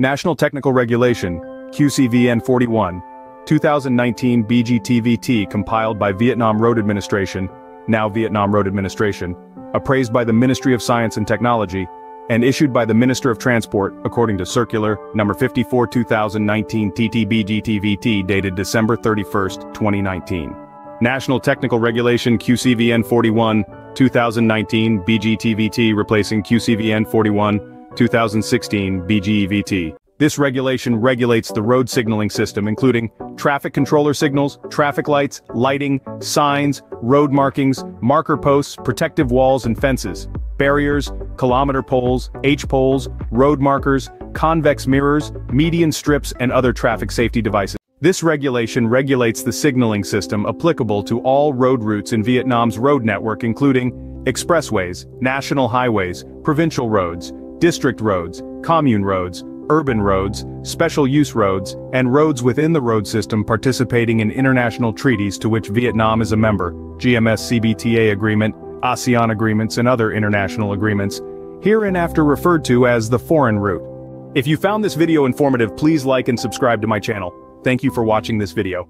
National Technical Regulation, QCVN 41, 2019 BGTVT compiled by Vietnam Road Administration, now Vietnam Road Administration, appraised by the Ministry of Science and Technology, and issued by the Minister of Transport, according to Circular No. 54 2019 TTBGTVT dated December 31, 2019. National Technical Regulation QCVN 41, 2019 BGTVT replacing QCVN 41, 2016 BGEVT. This regulation regulates the road signaling system, including traffic controller signals, traffic lights, lighting, signs, road markings, marker posts, protective walls and fences, barriers, kilometer poles, H-poles, road markers, convex mirrors, median strips and other traffic safety devices. This regulation regulates the signaling system applicable to all road routes in Vietnam's road network, including expressways, national highways, provincial roads, district roads, commune roads, urban roads, special use roads, and roads within the road system participating in international treaties to which Vietnam is a member, GMS-CBTA agreement, ASEAN agreements and other international agreements, hereinafter referred to as the foreign route. If you found this video informative, please like and subscribe to my channel. Thank you for watching this video.